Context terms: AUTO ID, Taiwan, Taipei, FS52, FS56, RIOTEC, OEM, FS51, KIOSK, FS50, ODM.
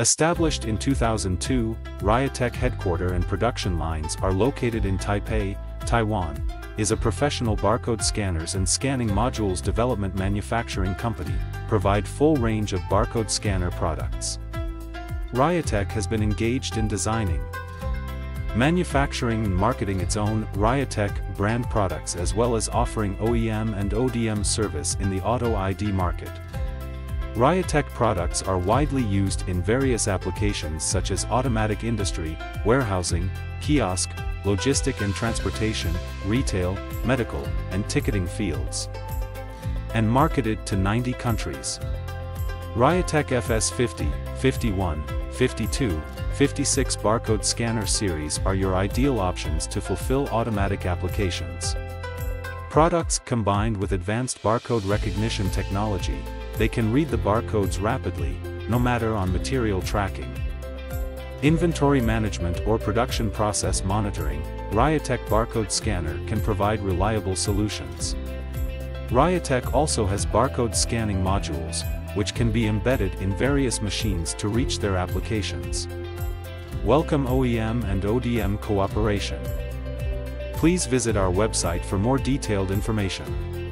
Established in 2002, RIOTEC headquarters and production lines are located in Taipei, Taiwan, is a professional barcode scanners and scanning modules development manufacturing company, provide full range of barcode scanner products. RIOTEC has been engaged in designing, manufacturing and marketing its own RIOTEC brand products as well as offering OEM and ODM service in the auto ID market. RIOTEC products are widely used in various applications such as automatic industry, warehousing, kiosk, logistic and transportation, retail, medical, and ticketing fields, and marketed to 90 countries. RIOTEC FS50, 51, 52, 56 barcode scanner series are your ideal options to fulfill automatic applications. Products combined with advanced barcode recognition technology, they can read the barcodes rapidly, no matter on material tracking, inventory management or production process monitoring. RIOTEC barcode scanner can provide reliable solutions. RIOTEC also has barcode scanning modules, which can be embedded in various machines to reach their applications. Welcome OEM and ODM cooperation. Please visit our website for more detailed information.